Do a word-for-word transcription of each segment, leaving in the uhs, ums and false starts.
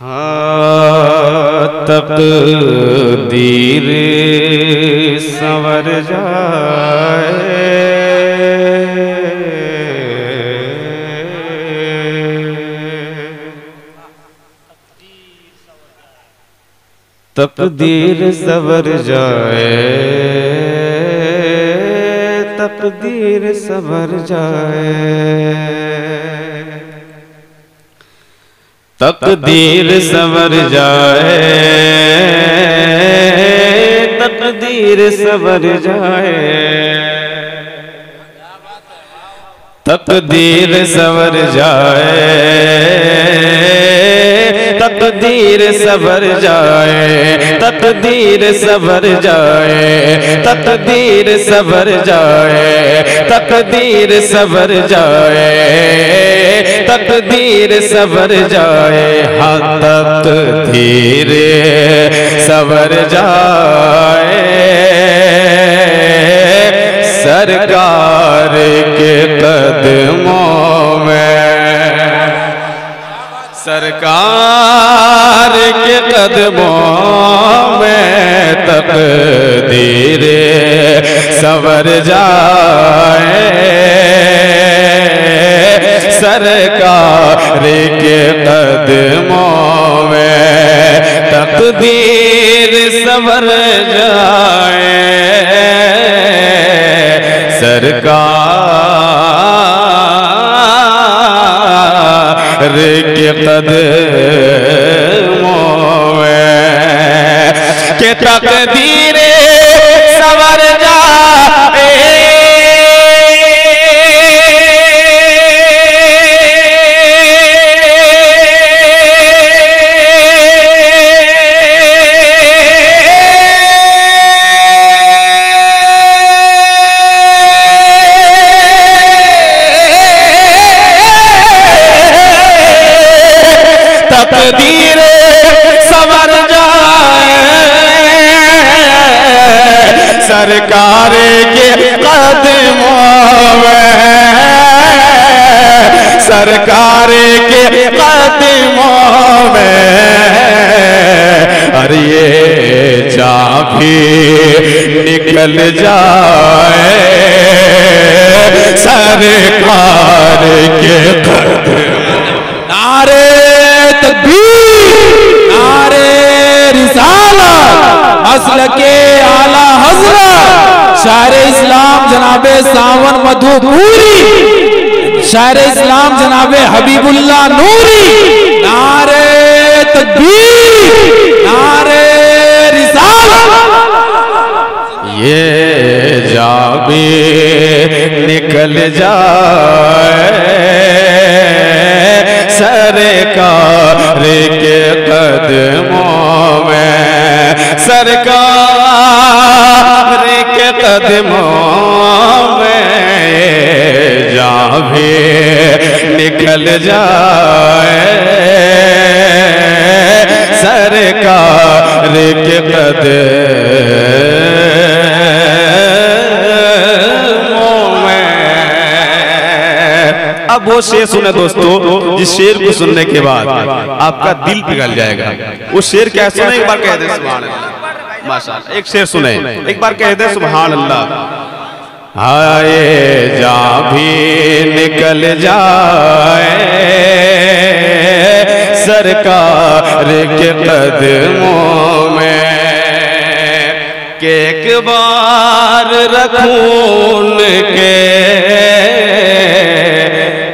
हाँ तकदीर संवर जाए तकदीर संवर जाए तकदीर संवर जाए तकदीर संवर जाए तकदीर संवर जाए तकदीर संवर जाए तकदीर संवर जाए तकदीर संवर जाए तकदीर संवर जाए तकदीर संवर जाए तकदीर सवर जाए हाँ तकदीर सवर जाए सरकार के कदमों में सरकार के कदमों में तकदीर सवर जाए सरकार के कदमों में तकदीर संवर जाए सरकार के कदमों में के तकदीर संवर जाए तकदीर संवर जाए सरकार के कदमों में सरकार के कदमों में अरे ये चाबी निकल जाए सरकार के कदमों नारे नारे रिसाला मसलके आला हज़रत शायर इस्लाम जनाबे सावन मधुपुरी शायर इस्लाम जनाबे हबीबुल्लाह नूरी नारे तकबीर नारे रिसाला ये जाबे निकल जाए सरकार के कदमों में सरकार के कदमों में जा भी निकल जाए सरकार के कदमों में। अब वो शेर सुने दोस्तों, जिस शेर को सुनने के बाद आपका दिल पिघल जाएगा। उस शेर क्या सुने, एक बार कह दे सुभान अल्लाह। माशाल्लाह, एक शेर सुने, एक बार कह दे सुभान अल्लाह। हाय जा भी निकल जाए सरकार के कदमों में के एक बार रखून के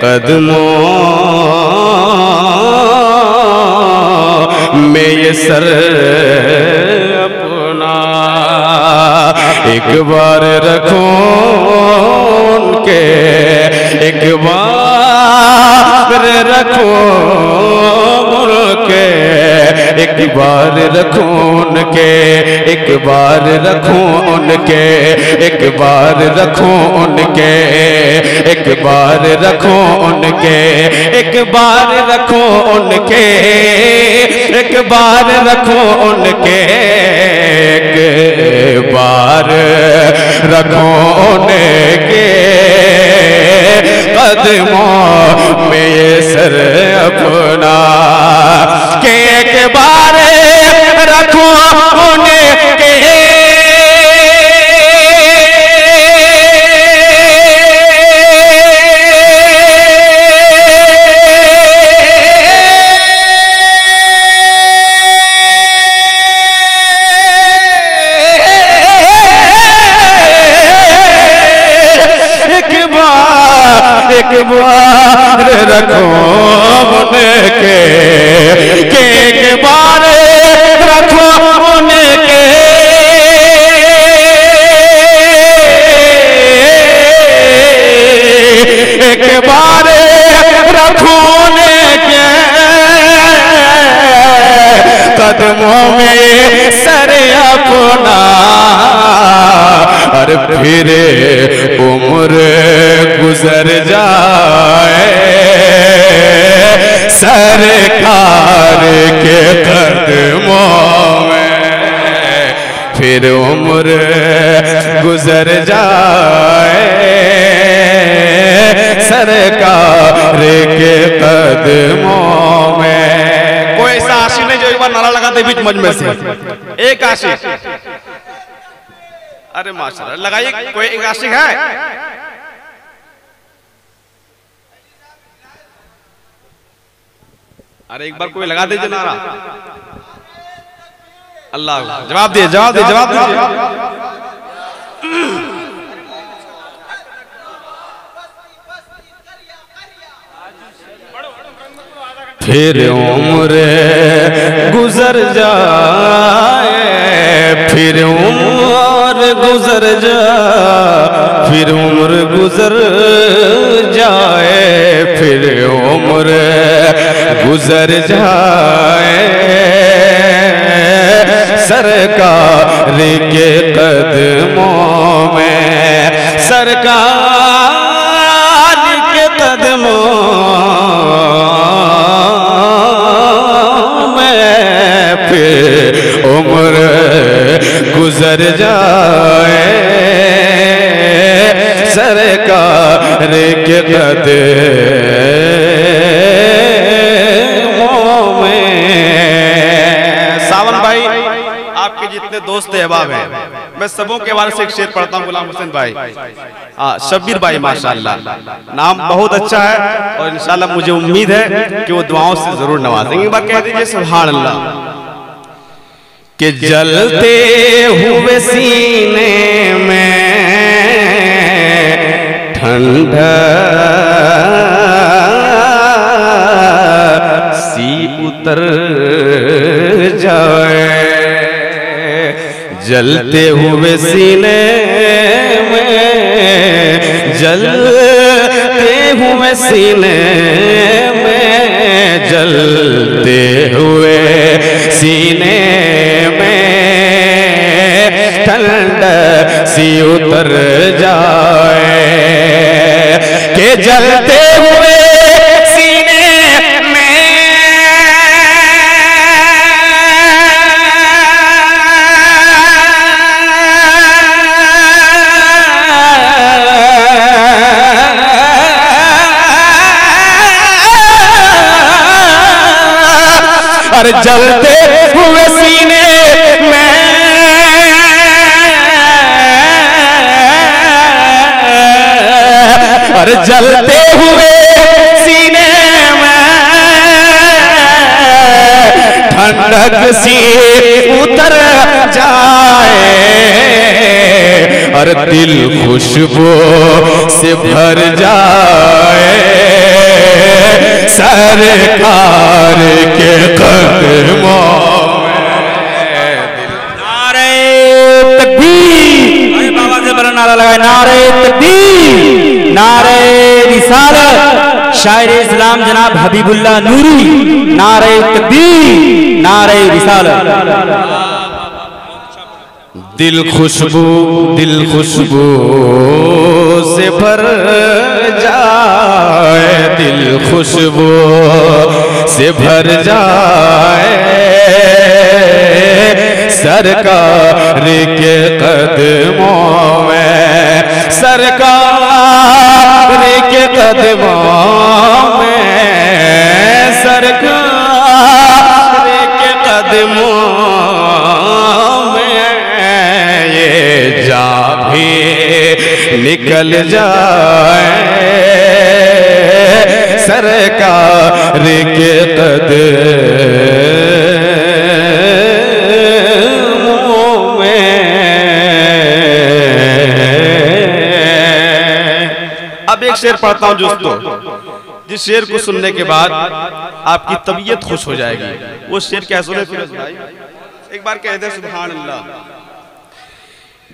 कदमों में ये सर अपना एक बार रखून के एक बार रखून के एक बार रखून के एक बार रखून के एक बार रखून के एक बार रखून के एक बार रखून के एक बार रखून के एक बार रखून के कदमों में सर अपना के गुहार रखो उनके के गुहार रखो उनके एक बार रखो उनके कदमों में सर अपना और फिर उम्र गुजर जाए सरकार के कदमों में फिर उम्र गुजर जाए सरकार के कदमों में। कोई ऐसा आशिक नहीं जो एक बार नारा लगाते बीच मजमे से एक आशिक। अरे माशाल्लाह लगाइए कोई एक आशिक है अरे एक बार कोई लगा दीजिए नारा। अल्लाह जवाब दीजिए जवाब दीजिए जवाब दीजिए। फिर उम्र गुजर जाए फिर उम्र गुजर जाए फिर उम्र गुजर जाए फिर उम्र गुजर जाए सरकार के कदमों में सरकार के कदमों में फिर उम्र गुजर जाए सरकार के कदमों। आपके जितने दोस्त अहबाब हैं मैं सबों के बारे से एक शेर पढ़ता हूँ गुलाम हुसैन भाई शब्बीर भाई माशाल्लाह नाम बहुत अच्छा है और इंशाल्लाह मुझे उम्मीद है कि वो दुआओं से जरूर नवाजेंगे। बात कह दीजिए सुभान अल्लाह के जलते हुए सीने में ठंडा सी उतर जाए जलते हुए सीने में जलते हुए सीने में जलते हुए सीने में ठंड सी उतर जाए के जलते हुए जलते हुए सीने में अरे जलते हुए सीने में ठंडक सी उतर जाए और दिल खुशबू से भर जाए सरकार के कदमों में। नारे तकबीर बाबा से बड़ा नारा लगाए नारे तकबीर नारे रिसालत शायर इस्लाम जनाब हबीबुल्लाह नूरी नारे तकबीर नारे रिसालत। दिल खुशबू दिल खुशबू से भर जाए दिल खुशबू से भर जाए सरकार के कदमों में सरकार के कदमों में सरकार के कदमों में ये जा निकल जाए सरकार के कदमों में। अब एक शेर पढ़ता हूं दोस्तों जिस शेर को सुनने के बाद आपकी तबीयत खुश हो जाएगी, वो शेर क्या सुने भाई? एक बार कह दे सुभान अल्लाह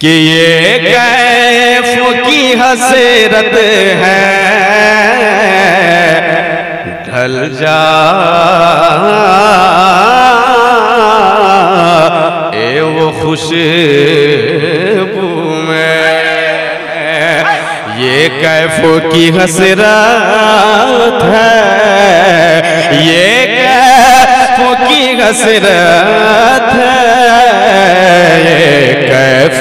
कि ये कैफ़ों की हसरत है ढल जा ए वो खुशबू में, ये कैफ़ों की हसरत है, ये कैफ़ों की हसरत है, ये कैफ़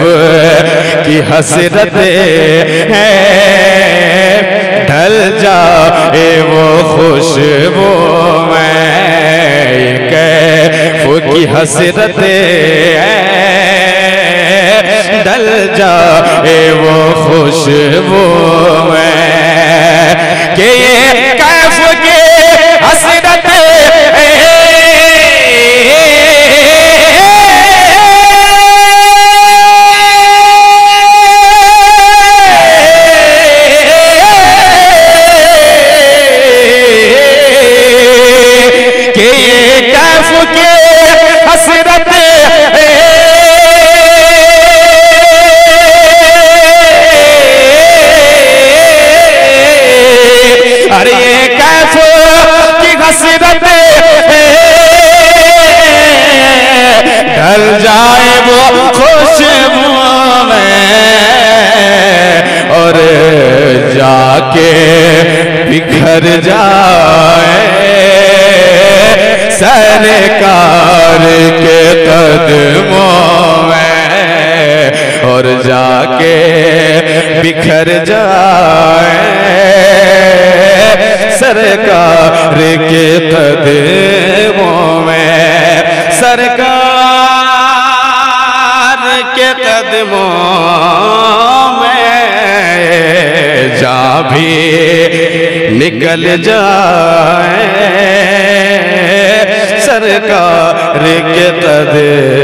की हसरत है ढल जाए वो खुशबू में, ये कैफ़ों की हसरत है ढल जाए वो खुशबू में, कि ये कैफ़ की हसरत ढल जाए वो खुशबू में, और जाके बिखर जाए सरकार के कदमों में, और जाके बिखर जाए सरकार के कदमों में, सरकार के कदमों में जा भी निकल जाए सरकार के कदमों